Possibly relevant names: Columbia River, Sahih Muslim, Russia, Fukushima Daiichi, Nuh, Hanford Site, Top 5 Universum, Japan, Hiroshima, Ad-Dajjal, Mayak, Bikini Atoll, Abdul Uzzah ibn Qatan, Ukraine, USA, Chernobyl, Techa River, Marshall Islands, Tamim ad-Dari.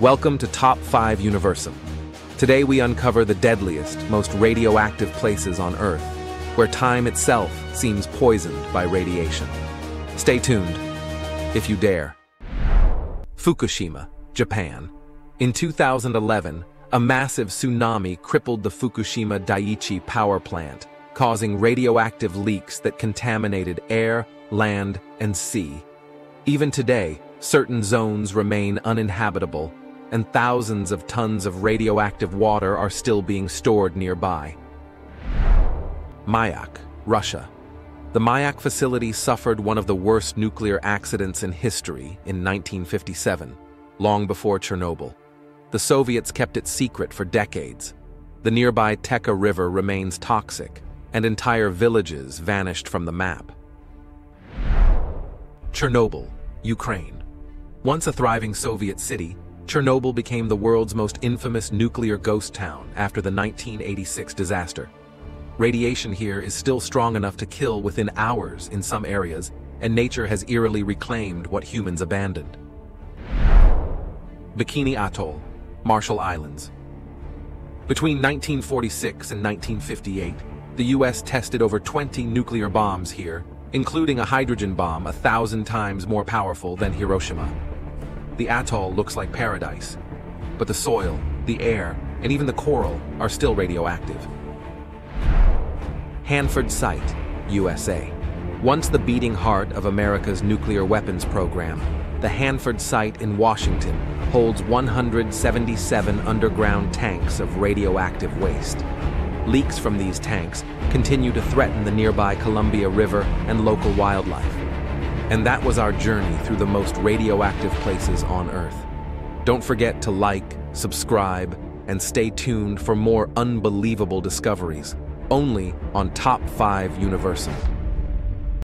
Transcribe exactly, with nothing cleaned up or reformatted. Welcome to Top five Universum. Today we uncover the deadliest, most radioactive places on Earth, where time itself seems poisoned by radiation. Stay tuned, if you dare. Fukushima, Japan. In two thousand eleven, a massive tsunami crippled the Fukushima Daiichi power plant, causing radioactive leaks that contaminated air, land, and sea. Even today, certain zones remain uninhabitable, and thousands of tons of radioactive water are still being stored nearby. Mayak, Russia. The Mayak facility suffered one of the worst nuclear accidents in history in nineteen fifty-seven, long before Chernobyl. The Soviets kept it secret for decades. The nearby Techa River remains toxic, and entire villages vanished from the map. Chernobyl, Ukraine. Once a thriving Soviet city, Chernobyl became the world's most infamous nuclear ghost town after the nineteen eighty-six disaster. Radiation here is still strong enough to kill within hours in some areas, and nature has eerily reclaimed what humans abandoned. Bikini Atoll, Marshall Islands. Between nineteen forty-six and nineteen fifty-eight, the U S tested over twenty nuclear bombs here, including a hydrogen bomb a thousand times more powerful than Hiroshima. The atoll looks like paradise, but the soil, the air, and even the coral are still radioactive. Hanford Site, U S A. Once the beating heart of America's nuclear weapons program, the Hanford Site in Washington holds one hundred seventy-seven underground tanks of radioactive waste. Leaks from these tanks continue to threaten the nearby Columbia River and local wildlife. And that was our journey through the most radioactive places on Earth. Don't forget to like, subscribe, and stay tuned for more unbelievable discoveries, only on Top five Universum.